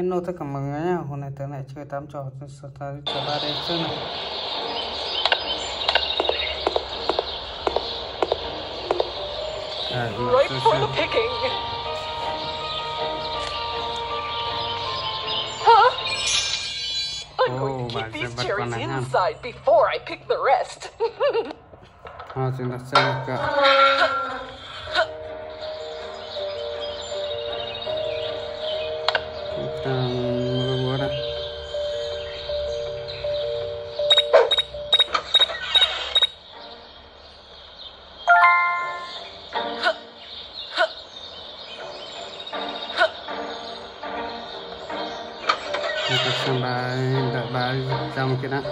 Hello, tất cả mọi người nhé. Hôm nay tớ lại chơi 8 trò trò 3D chơi này. Right for the picking. Huh? I'm going to keep these cherries inside before I pick the rest. Chúng ta sẽ trong cái đó ta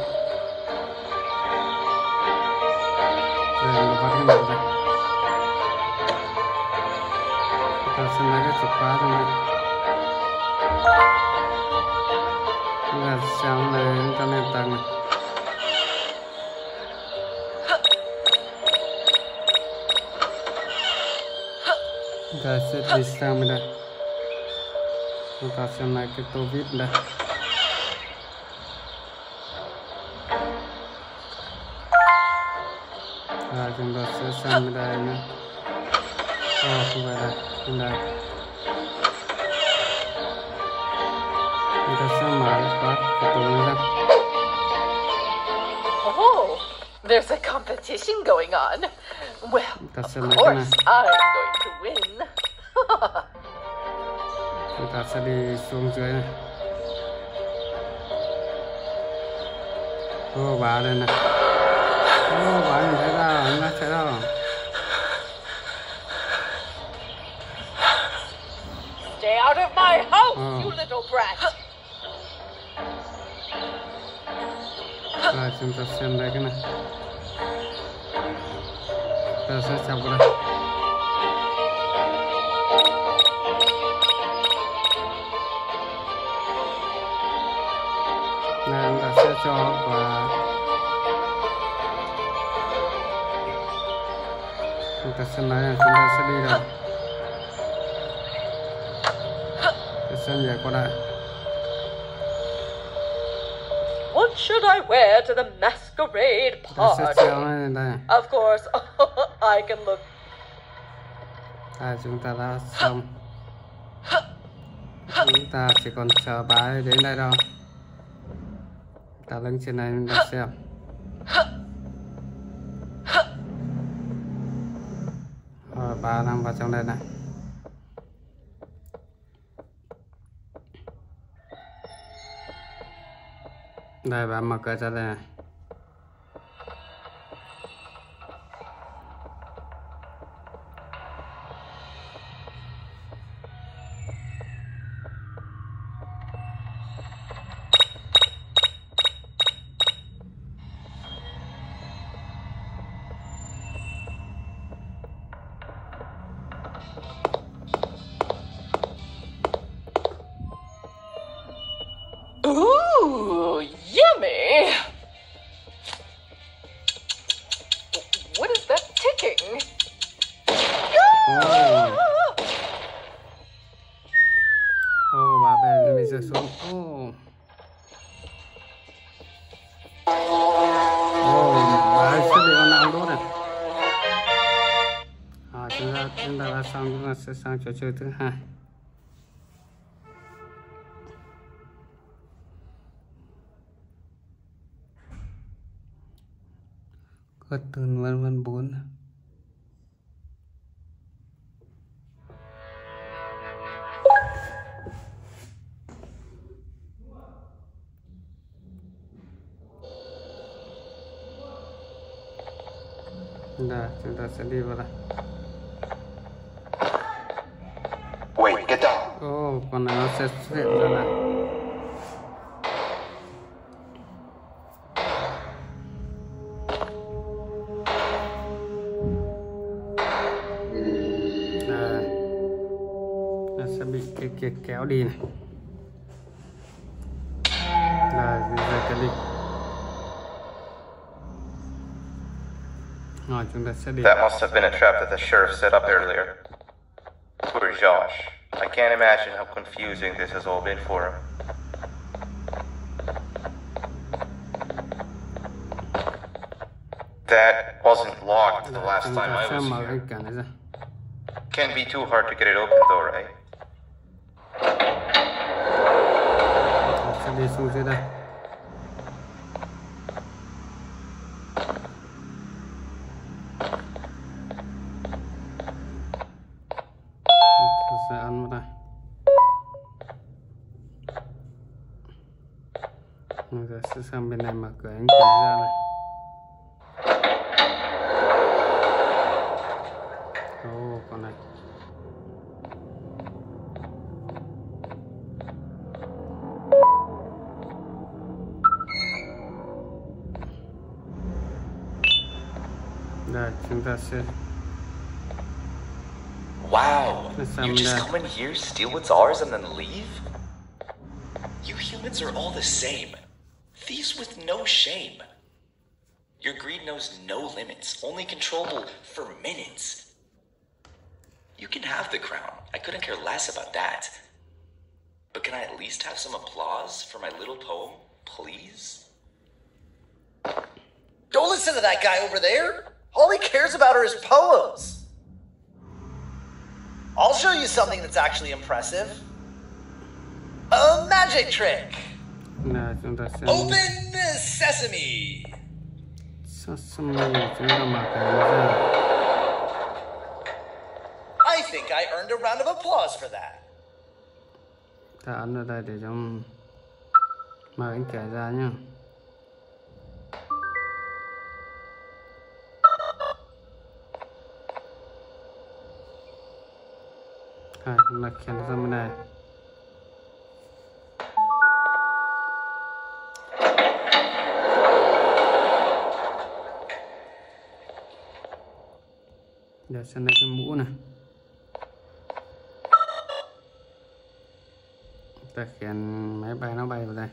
chúng ta sẽ sang đây nữa. Không phải đây, bên đây. Chúng ta sẽ mở phát cái tủ này ra. Oh, there's a competition going on. Well, of course, I'm going to win. Chúng ta sẽ đi xuống dưới này. Cô bà đây này. Oh, bà nhìn thấy ra rồi, nó thấy ra rồi. Stay out of my house, you little brat. Rồi, chúng ta xem đây cái này. Ta sẽ chọc vào đây. Nên ta sẽ cho và chúng ta sẽ nói là chúng ta sẽ đi rồi. Để xem về qua đây. What should I wear to the masquerade party? Of course, I can look. Chúng ta đã xong. Chúng ta chỉ còn chờ bà ấy đến đây thôi. Ta lên trên này để xem. Bà đang vào trong đây này. Đây bà mở cửa ra đây này. Ooh, yummy! What is that ticking? Oh, my bad, let me just one. Oh, I should be on that road. I think that sounds like a church, huh? Garten Of Banban 4. Dah, sudah sedih lah. Wait, get down. Oh, kena akses straight lah. Sẽ bị cái kia kéo đi này. Là về cái đi. Rồi chúng ta sẽ đi. That must have been a trap that the sheriff set up earlier. Poor Josh. I can't imagine how confusing this has all been for him. That wasn't locked the last time I was here. Can't be too hard to get it open though, right? Bây giờ sẽ sang bên này mở cửa anh chạy ra này. Ô, con này. Đây, chúng ta sẽ. Wow, you just come in here, steal what's ours, and then leave? You humans are all the same. Thieves with no shame. Your greed knows no limits, only controllable for minutes. You can have the crown. I couldn't care less about that. But can I at least have some applause for my little poem, please? Don't listen to that guy over there. All he cares about are his poems. I'll show you something that's actually impressive. A magic trick. Open sesame. I think I earned a round of applause for that. Ta ấn ở đây để cho mời anh kể ra nhá. Hai là khen ra bên này. Để xem đây cái mũ này. Ta khiến máy bay nó bay vào đây.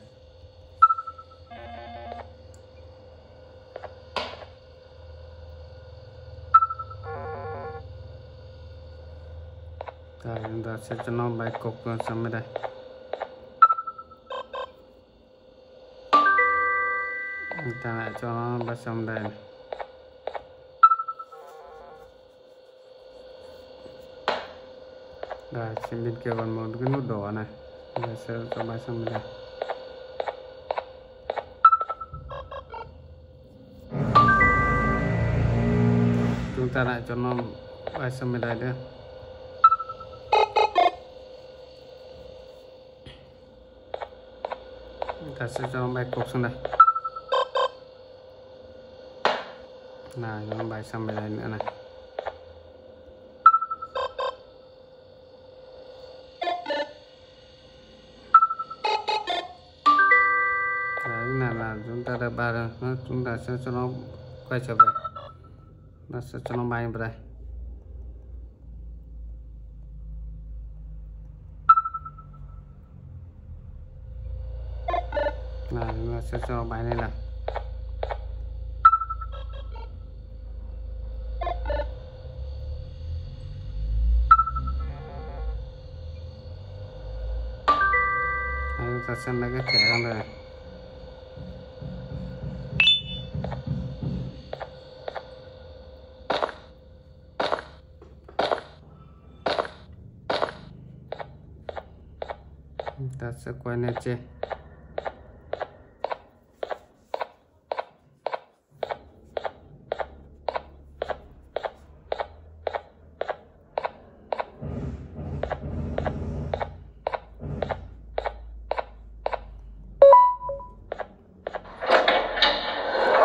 Đây chúng ta sẽ cho nó bay cục sang bên đây. Chúng ta lại cho nó bay sang đây này. Đây, trên bên kia còn một cái nút đỏ này. Mình sẽ cho bay sang bên đây. Chúng ta lại cho nó bay sang bên đây nữa. Chúng ta sẽ cho nó bay cục sang đây. Nào, nó bay sang bên đây nữa này. Chúng ta sẽ cho nó quay trở về. Nó sẽ cho nó bay vào đây. Này, chúng ta sẽ cho nó bay lên này. Này, chúng ta xem lấy cái thẻ ra này. Ta sẽ quay lên trên.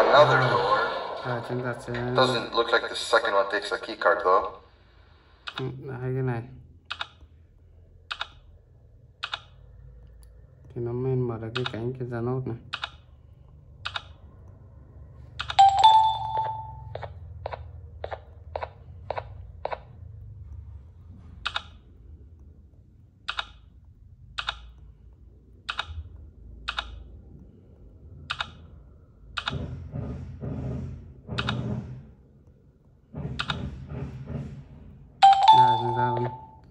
Another door. Doesn't look like the second one takes a key card though. Hai cái này. Thì nó mới mở được cái cánh cái ra nốt này.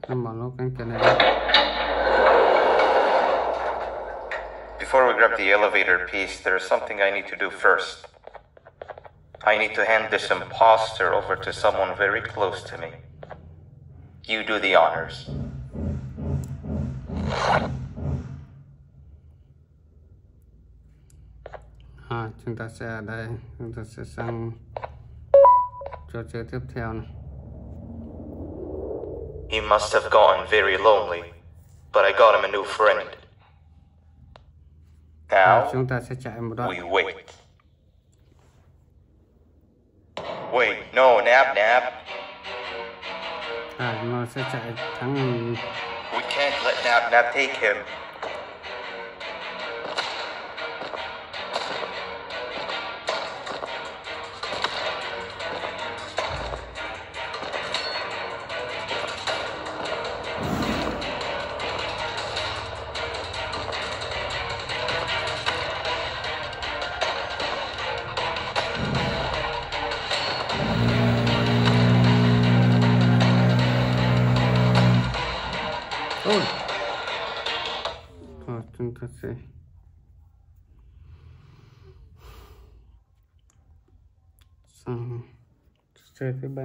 Đây, memasukkan Canada. Before we grab the elevator piece, there is something I need to do first. I need to hand this imposter over to someone very close to me. You do the honors. Chúng ta sẽ ở đây, chúng ta sẽ sang trò chơi tiếp theo này. He must have gotten very lonely, but I got him a new friend. Now, chúng ta sẽ chạy một đoạn. We wait. Wait, no, nap. Chúng ta sẽ chạy thẳng. We can't let nap take him. Chơi thứ ba.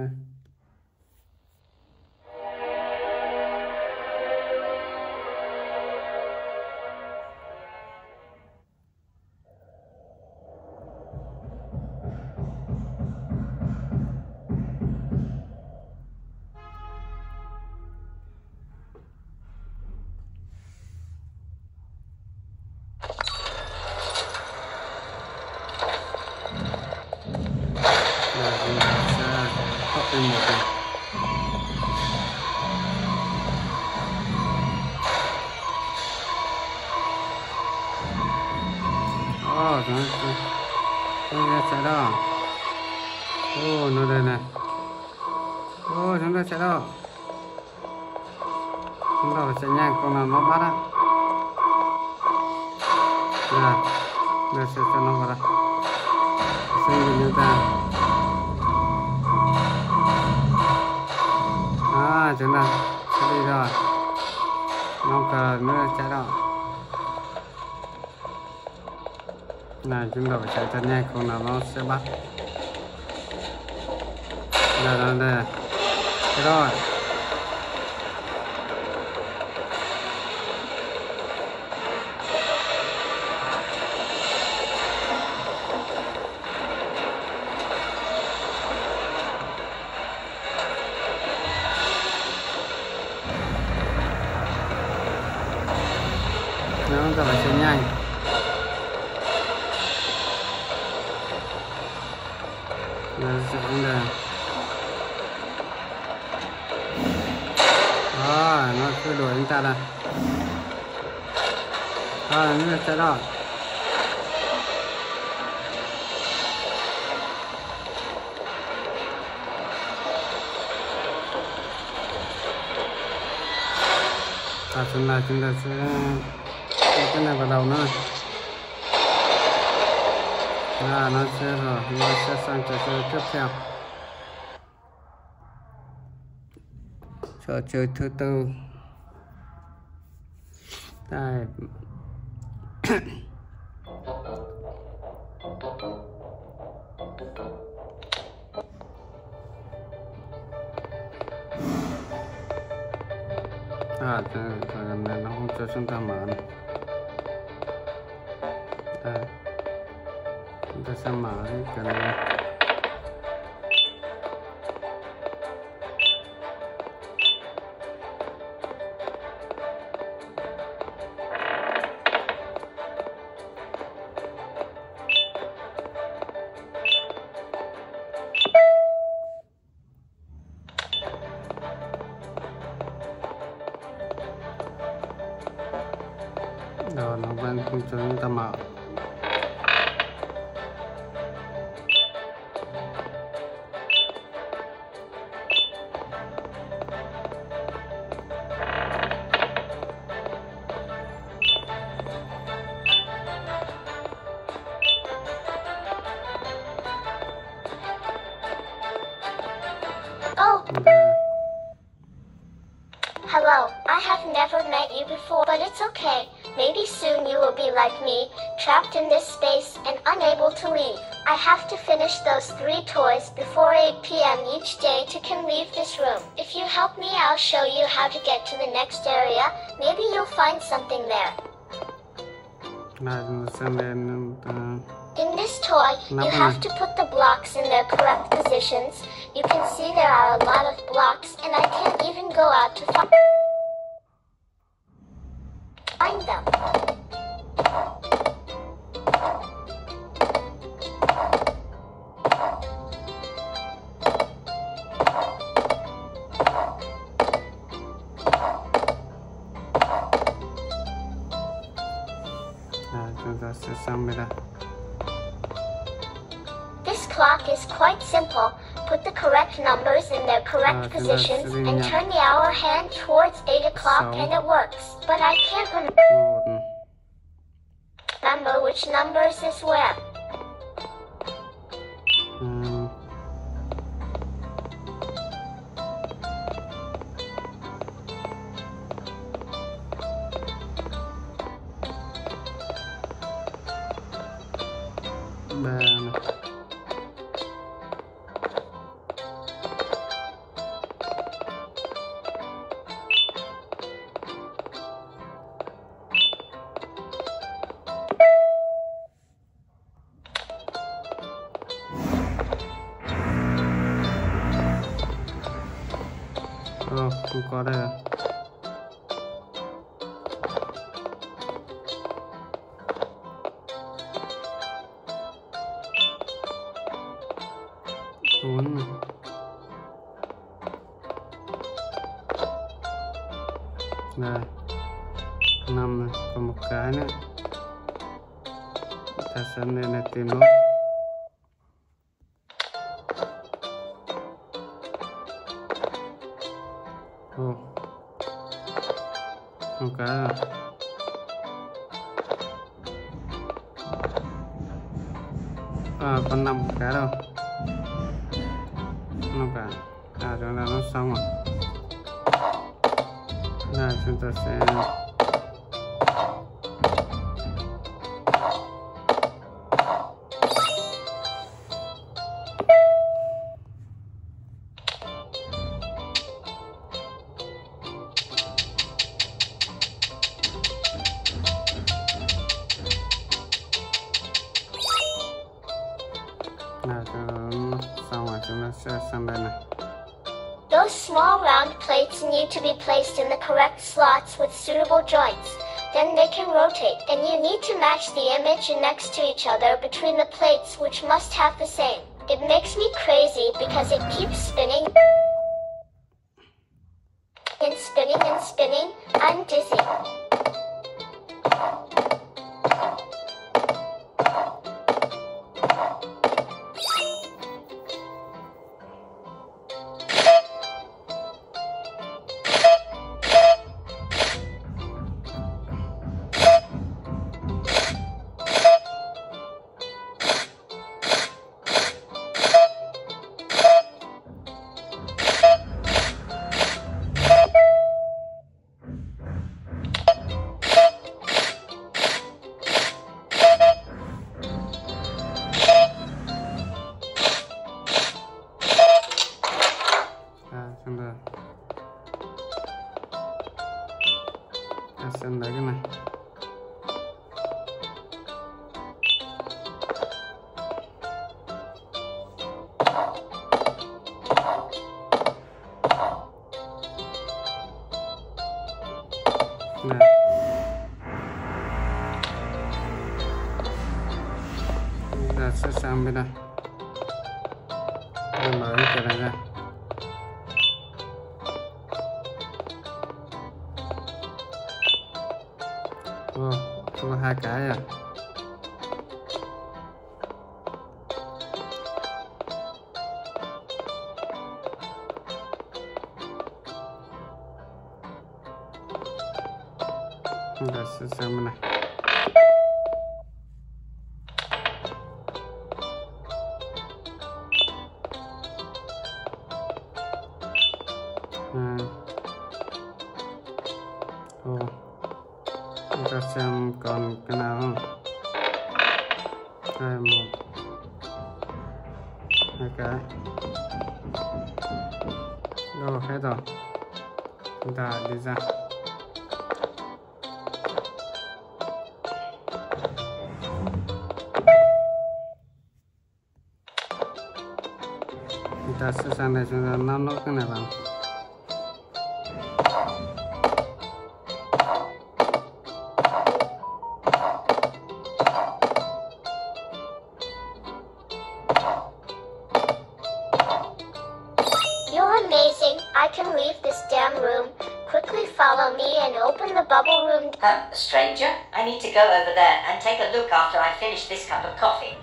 Chúng ta phải chạy thật nhanh, không nào nó sẽ bắt. Đây. Thế rồi. Chúng ta phải chạy nhanh. Nó cứ đuổi chúng ta là nó sẽ đỏ. Chúng ta sẽ đưa cái này vào đầu nó. Nó sẽ rồi, nó sẽ sang trò chơi tiếp theo. Trò chơi thứ tư. Đây. Thời điểm này nó không cho chúng ta mở này. Đây. Chúng ta sẽ mở cái này. But it's okay, maybe soon you will be like me, trapped in this space and unable to leave. I have to finish those 3 toys before 8 p.m. each day to can leave this room. If you help me, I'll show you how to get to the next area, maybe you'll find something there. In this toy, you have to put the blocks in their correct positions. You can see there are a lot of blocks and I can't even go out to find them. This clock is quite simple. Put the correct numbers in their correct positions and turn the hour hand towards 8 o'clock and it works. But I can't remember which numbers is where. Oh, who got it? Này, 5 này, còn 1 cái nữa. Ta sẽ lên này tìm nốt. Oh, 1 cái rồi. À, còn 5 cái đâu. 5 cái. À, chúng ta nó xong rồi. Now chúng ta sẽ sang bên này. Those small round plates need to be placed in the correct slots with suitable joints. Then they can rotate, and you need to match the image next to each other between the plates, which must have the same. It makes me crazy because it keeps spinning and spinning and spinning. I'm dizzy. Xem lấy cái này. Này. Giờ sẽ sang bên đây. Rồi mở cái này ra. Wow, có 2 cái à. Rồi sẽ sang bên này. potassium concanavan. Okay. Go ahead on the design. That's the sanitation and I'm not going to. I can leave this damn room. Quickly follow me and open the bubble room. Stranger, I need to go over there and take a look after I finish this cup of coffee.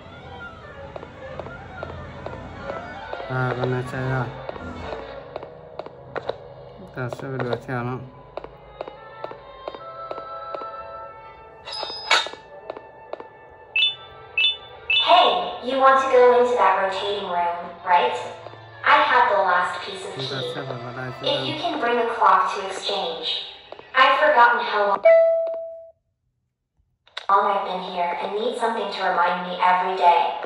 Hey, you want to go into that rotating room, right? I have the last piece of key. If you can bring a clock to exchange. I've forgotten how long I've been here and need something to remind me every day.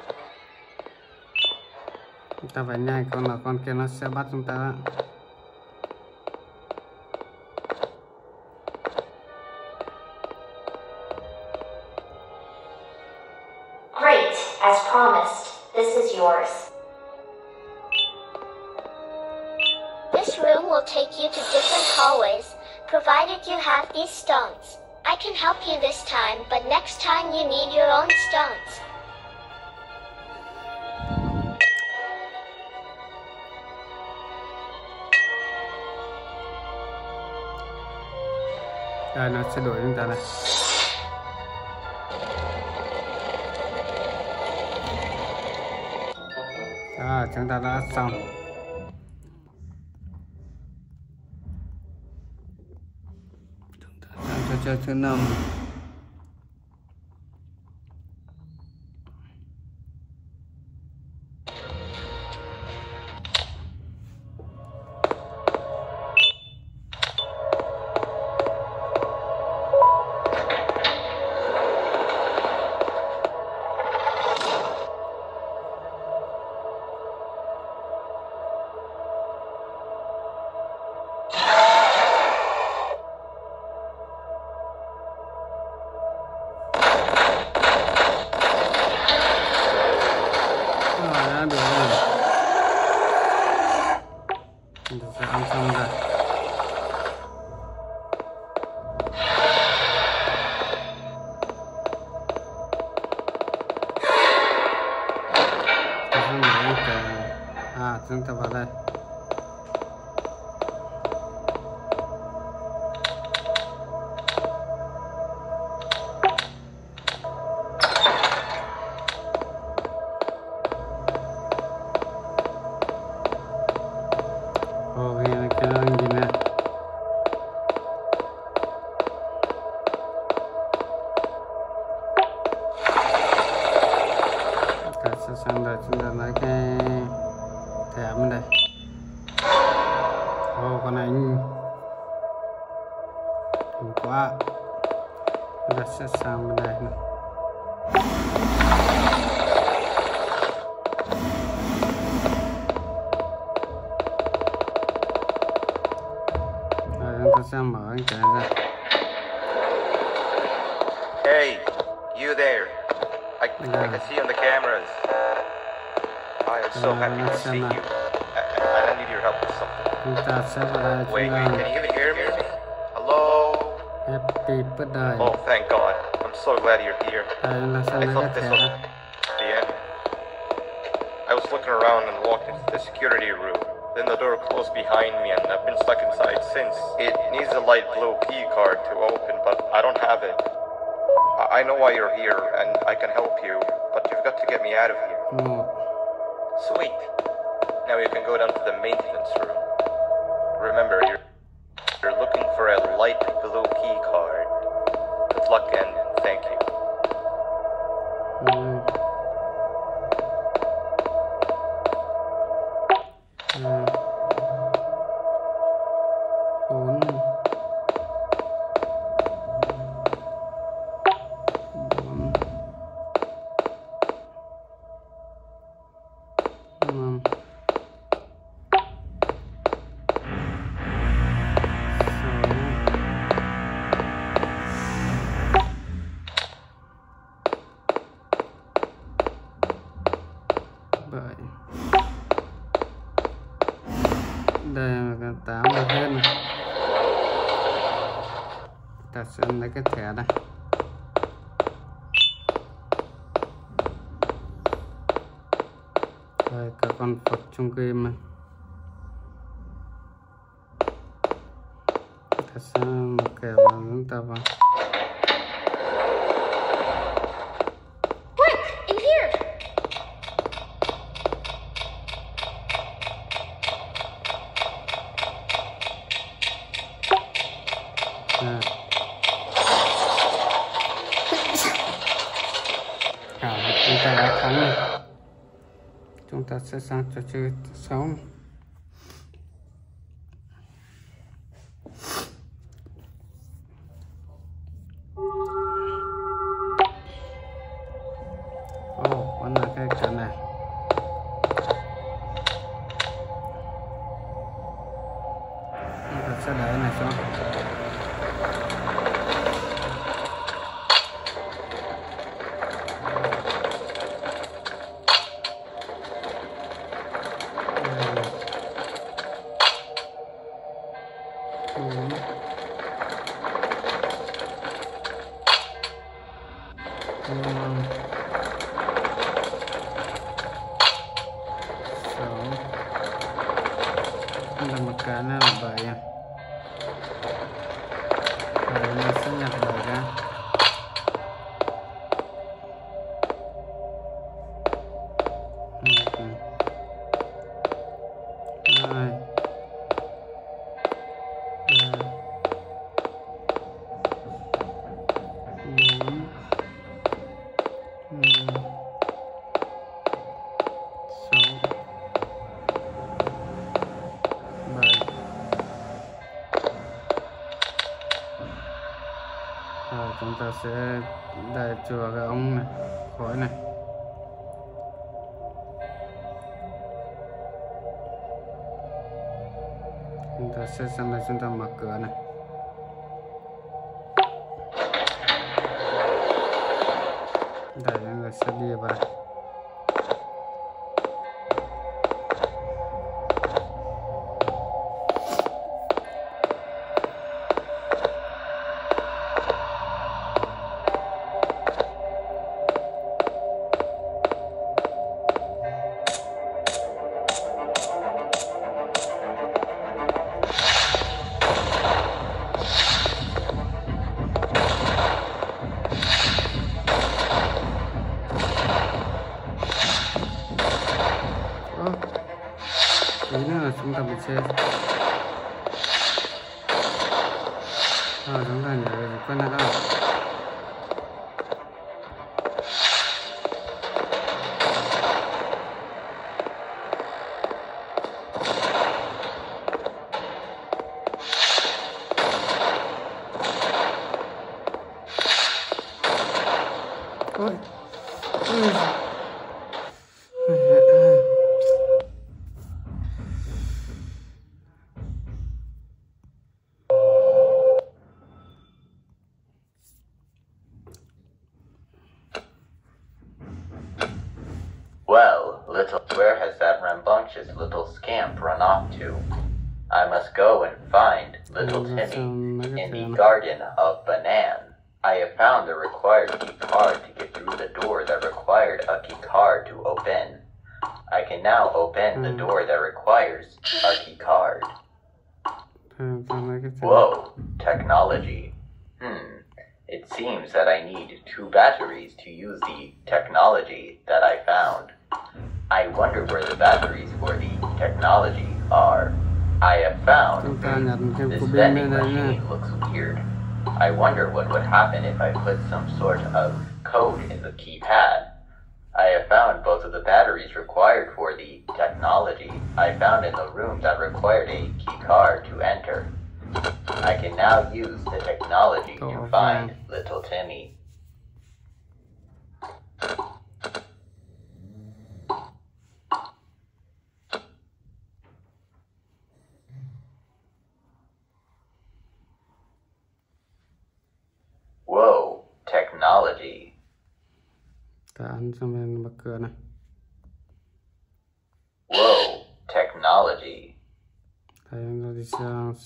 Ta vậy này con kia nó sẽ bắt chúng ta đó. Great, as promised, this is yours. This room will take you to different hallways, provided you have these stones. I can help you this time, but next time you need your own stones. Nó sẽ đuổi chúng ta này. Chúng ta đã xong. Thứ 5. Hey, you there. I can see on the cameras. I am so happy to see you. I need your help with something. Wait, can you hear me? Hello? Oh, thank God. I'm so glad you're here. I thought this was the end. I was looking around and walked into the security room. Then the door closed behind me and I've been stuck inside since. It needs a light blue key card to open, but I don't have it. I know why you're here and I can help you, but you've got to get me out of here. Sweet. Now you can go down to the maintenance room. Remember, you're looking for a light blue key card. Good luck and thank you. tám được hết này. Ta sẽ lấy cái thẻ này. Rồi các con Phật trong game này. Ta sẽ kẹp vào chúng ta vào. Chúng ta đã thắng rồi. Chúng ta sẽ sang trò chơi 6. Ồ, vẫn là cái trận này. Chúng ta sẽ để này xong. Là một cái này là 7 à. Đấy, mình sẽ nhặt 7 ra. Rồi chúng ta sẽ đẩy chừa cái ống này, khói này. Chúng ta sẽ sang đây, chúng ta mở cửa này. Đẩy người sẽ đi vào. Tí nữa là chúng ta bị chết. Rồi chúng ta nhảy về quên lại đâu. Ôi. Well, little, where has that rambunctious little scamp run off to? I must go and find little Timmy in the Garden of Banban. I have found the required keycard to get through the door that required a keycard to open. I can now open the door that requires a keycard. Whoa, technology. It seems that I need 2 batteries to use the technology that I found. I wonder where the batteries for the technology are. I have found this vending machine looks weird. I wonder what would happen if I put some sort of code in the keypad. I have found both of the batteries required for the technology I found in the room that required a key card to enter. I can now use the technology to find little Timmy. Whoa, technology. this sound.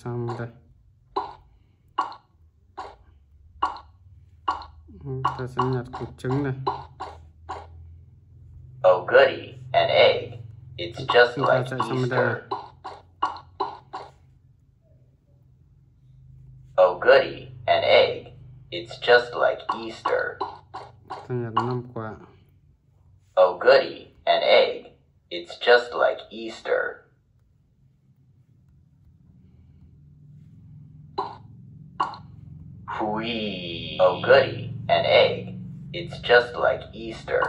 Ta sẽ nhặt cục trứng này. Oh goody, an egg. It's just like Easter. Oh goody, an egg. It's just like Easter. Ta nhặt 5 quả. Oh goody, an egg. It's just like Easter. Whee. Oh goody, an egg. It's just like Easter.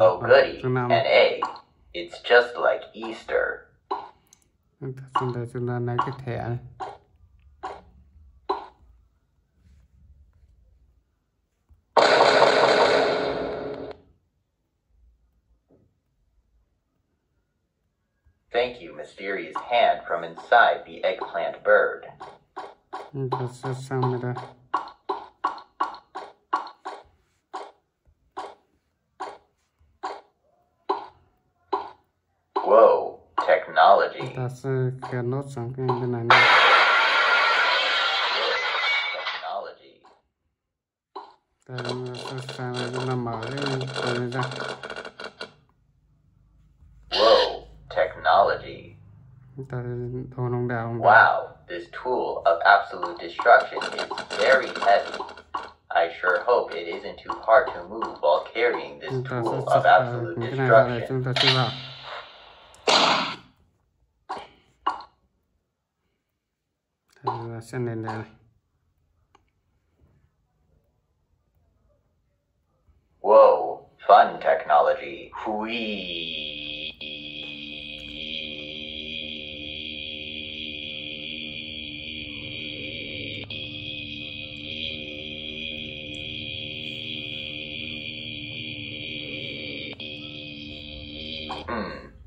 Oh goody, an egg. It's just like Easter. Thank you, mysterious hand from inside the eggplant bird. Whoa, technology. Wow, this tool of absolute destruction is very heavy. I sure hope it isn't too hard to move while carrying this tool of absolute destruction. Whoa, fun technology. Whee!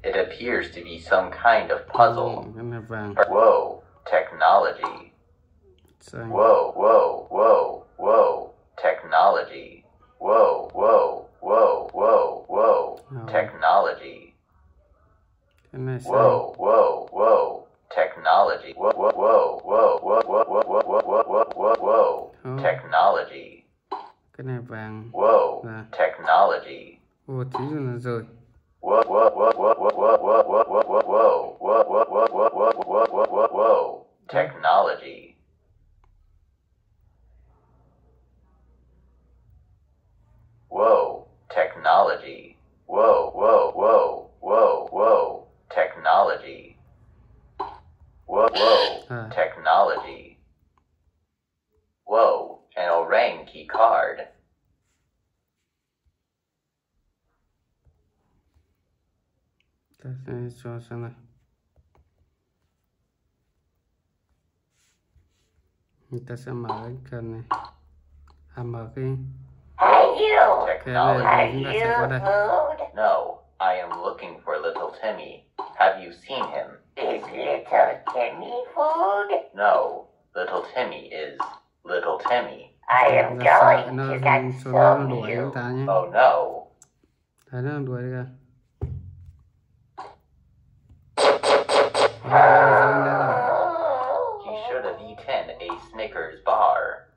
It appears to be some kind of puzzle. Whoa, technology. Whoa, whoa, whoa, whoa, technology. Whoa, whoa, whoa, whoa, whoa, technology. Whoa, whoa, whoa, technology. Whoa, whoa, whoa, whoa, whoa, whoa, whoa, whoa, whoa, technology. Whoa, technology. Whoa, whoa, whoa, whoa, whoa, whoa, whoa, whoa, whoa, whoa, whoa, whoa, whoa, whoa, whoa, whoa, whoa, whoa, whoa, technology. Whoa, technology. Whoa, whoa, whoa, whoa, whoa, technology. Whoa, whoa, technology. Whoa, an orang key card. Người ta sẽ mở cái cần này, mở cái này, chúng ta sẽ qua đây. No, I am looking for little Timmy. Have you seen him? Is little Timmy food? No, little Timmy is little Timmy. I am going to get some you. Oh no. Thấy nó đuổi đi ra. He should have eaten a Snickers bar.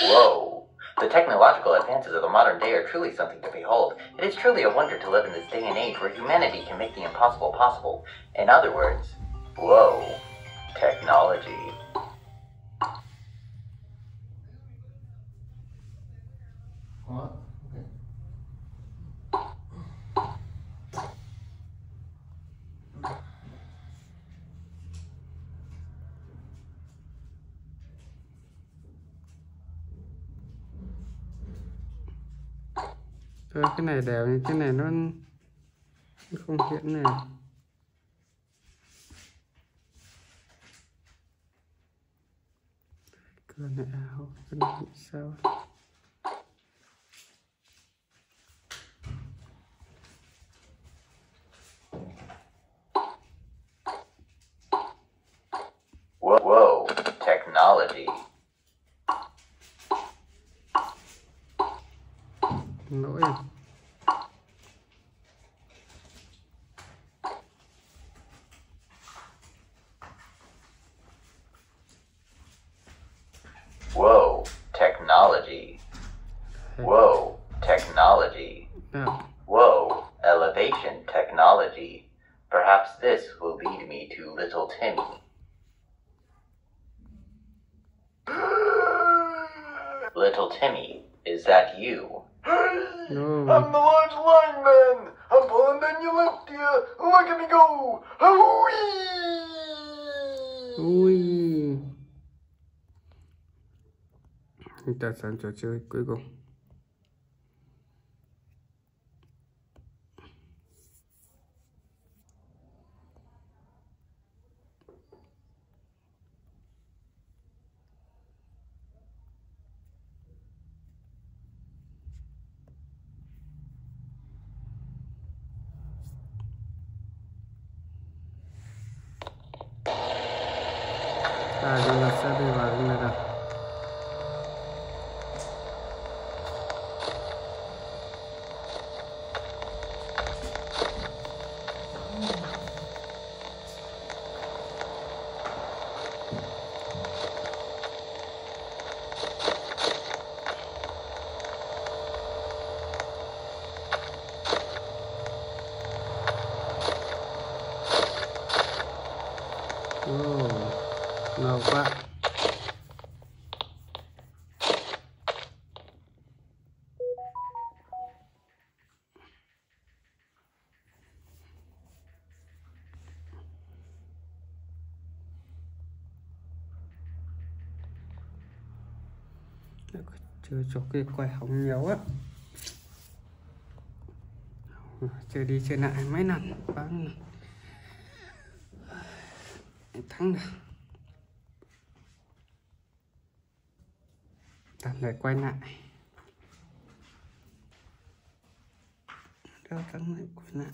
Whoa! The technological advances of the modern day are truly something to behold. It is truly a wonder to live in this day and age where humanity can make the impossible possible. In other words, whoa, technology. Cái này đều như cái này nó không hiện này. Cái này áo, cái này sao? reality. Perhaps this will lead me to little Timmy. Little Timmy, is that you? Hey! No. I'm the large line man! I'm pulling down your left ear! Look at me go! Hooey! Ooh. I think that sounds just like Google. Chưa cho cái quay hỏng nhiều á, chơi đi chơi lại mấy lần bán thắng được. Tạm thời quay lại đâu, tạm thời quay lại.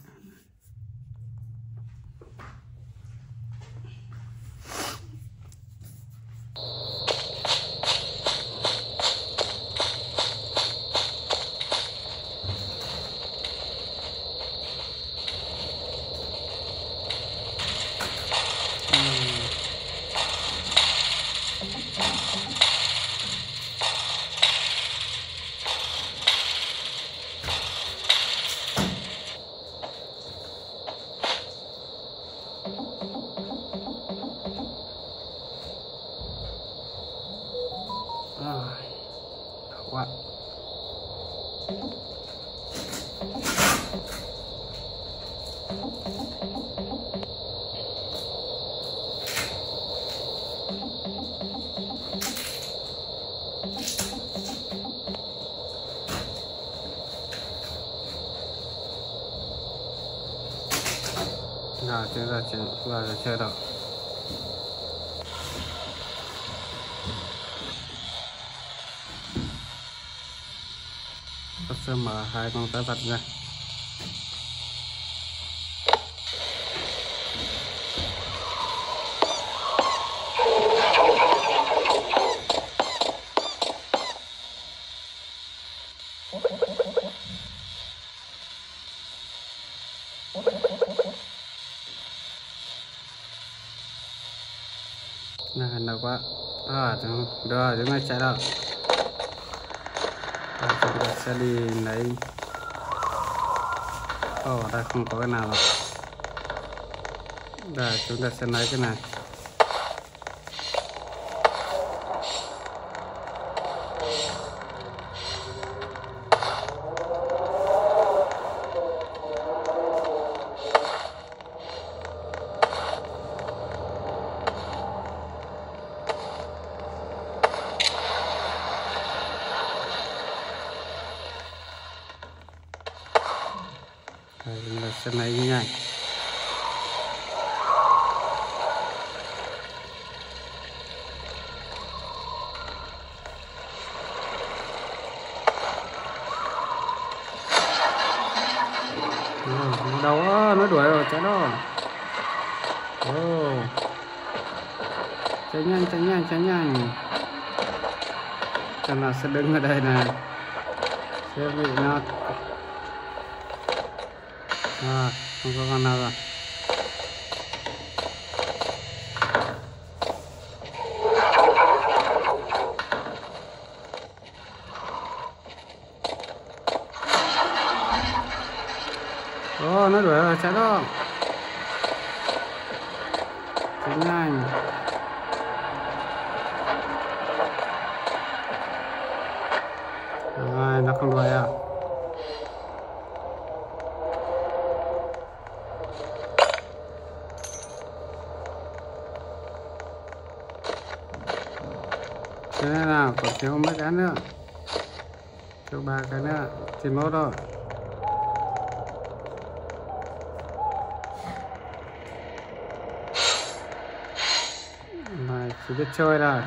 À, chúng ta chỉ là chơi đỏ. Bắt sơ mở hai con tái vật ra. Quá à, rồi chúng ta chạy đâu, chúng ta sẽ đi lấy. Ồ, oh, đây không có cái nào rồi. Rồi chúng ta sẽ lấy cái này. Đâu đó, nó đuổi rồi, chạy đó. Oh. Chạy nhanh, chạy nhanh, chạy nhanh. Thằng nào sẽ đứng ở đây này, sẽ bị nó. À, không có con nào rồi. Nó đuổi rồi. Barcelona. Tingnan. Ay, nakuha ya. Thế nào, còn thiếu mấy cái nữa. Thiếu 3 cái nữa, 91 rồi. Này, chỉ biết chơi rồi.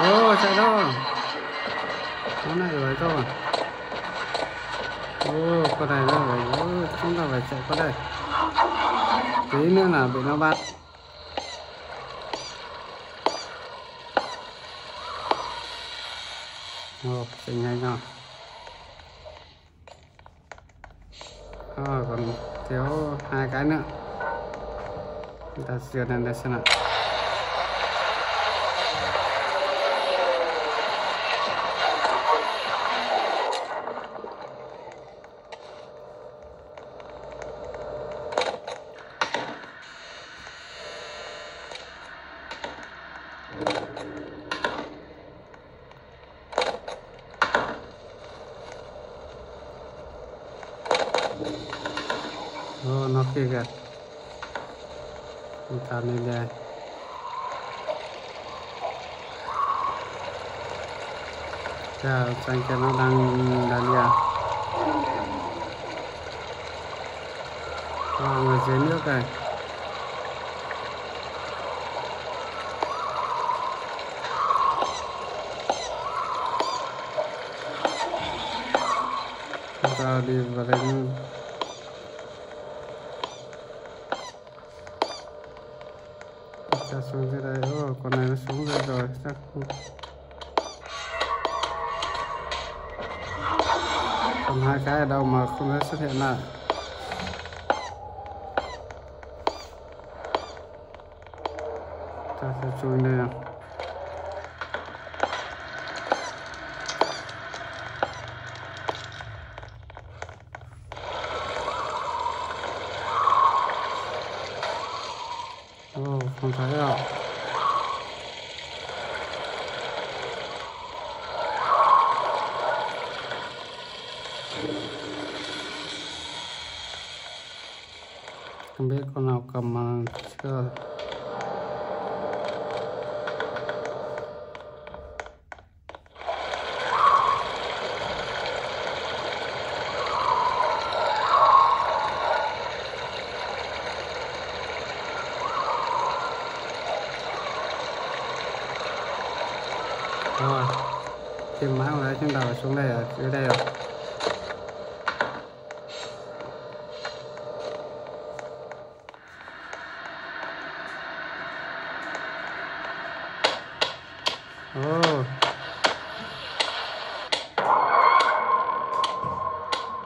Ô, chạy đâu rồi. Con này đuổi đâu rồi. Ô, con này nó phải, chúng ta phải chạy qua đây. Tí nữa là bị nó bắt. Hộp, tình hành rồi. Rồi, còn thiếu 2 cái nữa. Chúng ta duyệt lên đây xem nào. Rồi nó kia kìa. Chúng ta lên đây. Chờ xanh kia nó đang đàn đi à. Rồi người dưới nước này. Chúng ta đi vào đây luôn. Ta xuống dưới đây, ôi con này nó xuống dưới rồi, chắc không. Còn 2 cái ở đâu mà không thấy xuất hiện lại. Ta sẽ chui đây nào. Không thấy đâu. Không biết con nào cầm mà chưa. Rồi, tìm mã của đấy chúng ta phải xuống đây ở dưới đây rồi.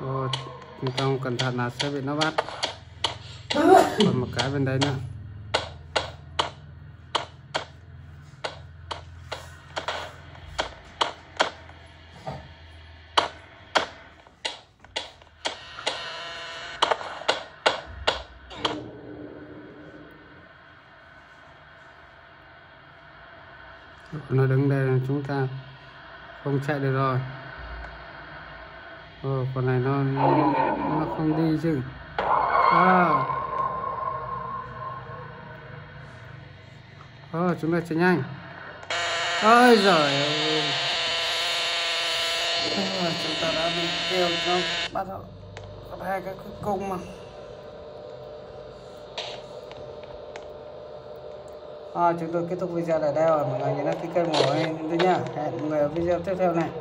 Ô, chúng ta không cẩn thận là sẽ bị nó bắt. Còn một cái bên đây nữa. Nó đứng đây là chúng ta không chạy được rồi. Ồ, con này nó không đi chứ. Ồ, chúng ta chạy nhanh. Ôi giời ơi. Chúng ta đã bị kêu nó bắt họ. Còn 2 cái cuối cùng mà. Chúng tôi kết thúc video tại đây rồi, mọi người nhớ đăng ký kênh của mình nhé. Hẹn mọi người ở video tiếp theo này.